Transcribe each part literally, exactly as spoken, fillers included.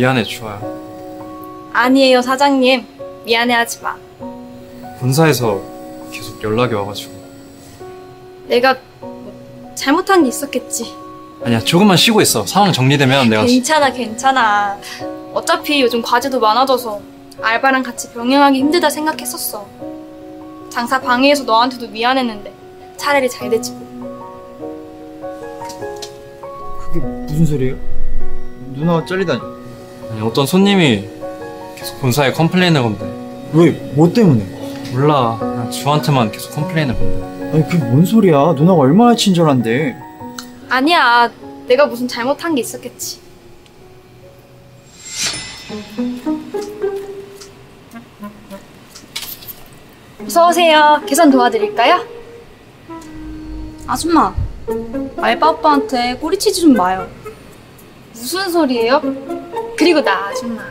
미안해, 주아야. 아니에요, 사장님. 미안해하지 마. 본사에서 계속 연락이 와가지고. 내가 잘못한 게 있었겠지. 아니야, 조금만 쉬고 있어. 상황 정리되면 내가... 괜찮아, 괜찮아. 어차피 요즘 과제도 많아져서 알바랑 같이 병행하기 힘들다 생각했었어. 장사 방해해서 너한테도 미안했는데 차라리 잘 되지 뭐. 그게 무슨 소리예요? 누나가 잘리다니. 아니, 어떤 손님이 계속 본사에 컴플레인을 건데. 왜? 뭐 때문에? 몰라. 그냥 주한테만 계속 컴플레인을 건데. 아니, 그게 뭔 소리야. 누나가 얼마나 친절한데. 아니야. 내가 무슨 잘못한 게 있었겠지. 어서 오세요. 계산 도와드릴까요? 아줌마, 알바 오빠한테 꼬리치지 좀 마요. 무슨 소리예요? 그리고 나 아줌마.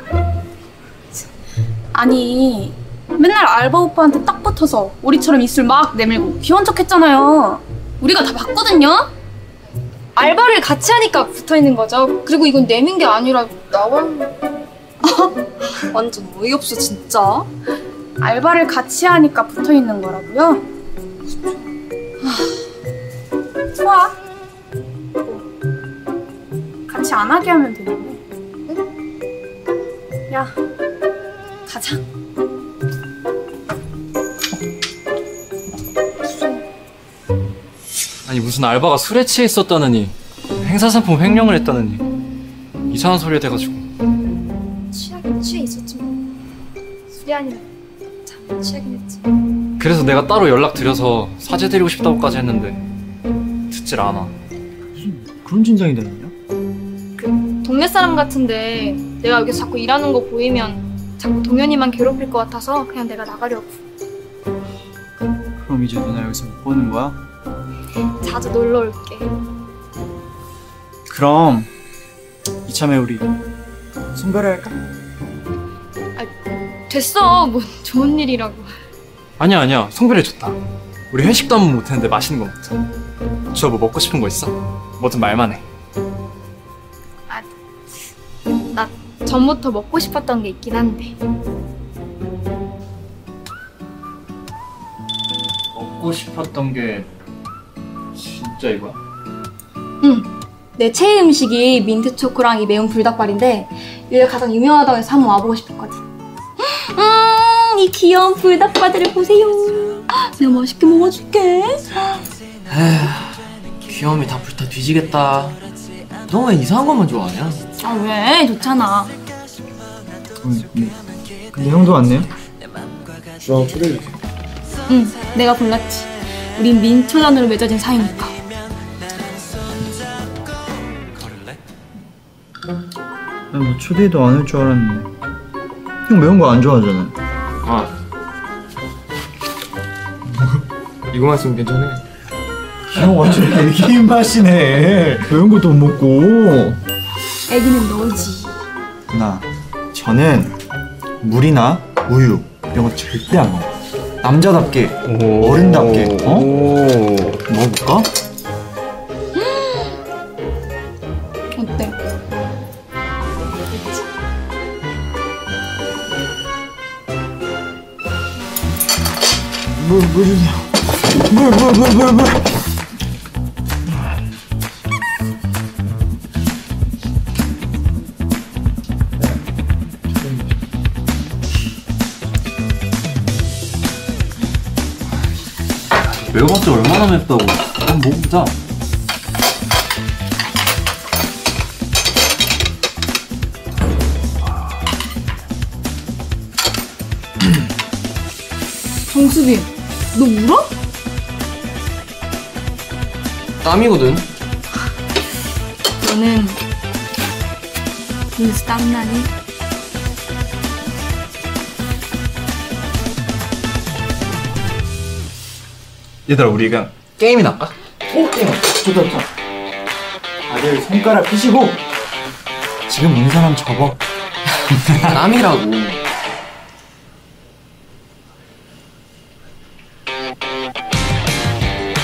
아니, 맨날 알바 오빠한테 딱 붙어서 우리처럼 입술 막 내밀고 귀여운 척 했잖아요. 우리가 다 봤거든요? 알바를 같이 하니까 붙어있는 거죠. 그리고 이건 내민 게 아니라 나와... 완전 어이없어, 진짜. 알바를 같이 하니까 붙어있는 거라고요? 하... 좋아. 같이 안 하게 하면 되는데. 응? 야, 가자. 아니, 무슨 알바가 술에 취해 있었다느니, 행사 상품 횡령을 했다느니, 이상한 소리에 돼가지고. 취하긴 취해 있었지 뭐. 술이 아니라 취하긴 했지. 그래서 내가 따로 연락드려서 사죄드리고 싶다고까지 했는데 듣질 않아. 무슨 그런 진상이 되느냐? 그 동네 사람 같은데 내가 여기서 자꾸 일하는 거 보이면 자꾸 동현이만 괴롭힐 것 같아서 그냥 내가 나가려고. 그럼 이제 누나 여기서 못 보는 거야? 자주 놀러 올게. 그럼 이참에 우리 손별할까? 됐어, 뭐 좋은 일이라고. 아니야, 아니야. 송별회 좋다. 우리 회식도 한번 못했는데 맛있는 거 먹자. 주아, 뭐 먹고 싶은 거 있어? 뭐든 말만 해. 아, 나 전부터 먹고 싶었던 게 있긴 한데. 먹고 싶었던 게 진짜 이거야? 응. 내 최애 음식이 민트초코랑 이 매운 불닭발인데 여기가 가장 유명하다고 해서 한번 와보고 싶었거든. 음, 이 귀여운 불닭발들을 보세요. 내가 맛있게 먹어줄게. 에휴, 귀여움이 다 불타 뒤지겠다. 너 왜 이상한 것만 좋아하냐? 아, 왜? 좋잖아. 음, 음. 근데 형도 왔네요? 주아, 초대해주세요. 응, 내가 골랐지. 우린 민초단으로 맺어진 사이니까. 난 뭐 초대도 안 할 줄 알았는데. 형 매운 거 안 좋아하잖아. 아, 이거만 쓰면 괜찮네. 형 완전 애기 입맛이네. 매운 것도 못 먹고. 애기는 너지. 누나, 저는 물이나 우유 이런 거 절대 안 먹어. 남자답게, 어른답게. 어? 먹어볼까? 어때? 물, 물 주세요. 물, 물, 물, 물, 물. 매워봤자 얼마나 맵다고. 한번 먹어보자. 정수빈, 너 울어? 땀이거든. 너는 눈에서 땀나니? 얘들아, 우리 그냥 게임이나 할까? 오, 게임! 좋다, 좋다. 다들 손가락 펴시고. 지금 온 사람 접어. 땀이라고.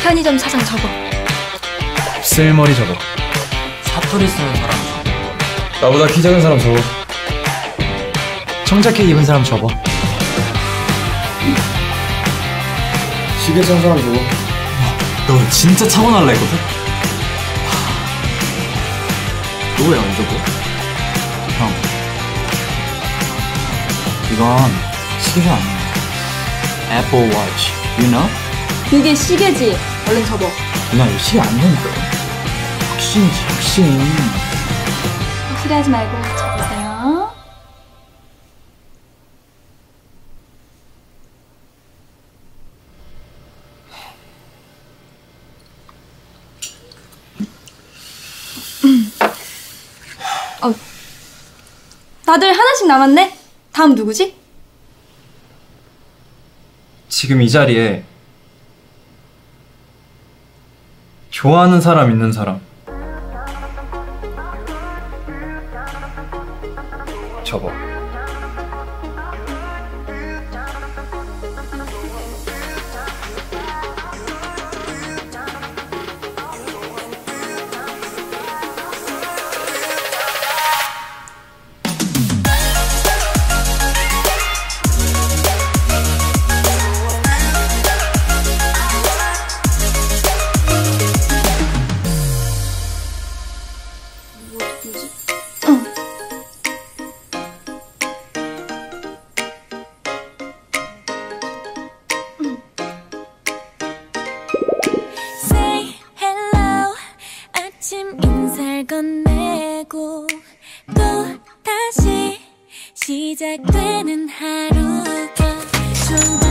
편의점 사장 접어. 쓸머리 접어. 사투리 쓰는 사람 접어. 나보다 키 작은 사람 접어. 청자켓 입은 사람 접어. 시계 찬 사람 접어. 너 진짜 차고 날라 했거든? 너 왜 안 접어? 형, 이건 시계가 아니야. 애플 워치, you know? 그게 시계지. 얼른 접어. 누나, 이거 시계 안 된다. 확신이지, 확신. 확실하지 말고 접으세요. 어, 다들 하나씩 남았네? 다음 누구지? 지금 이 자리에 좋아하는 사람 있는 사람 접어. 건네고 또 다시 시작되는 하루가 좀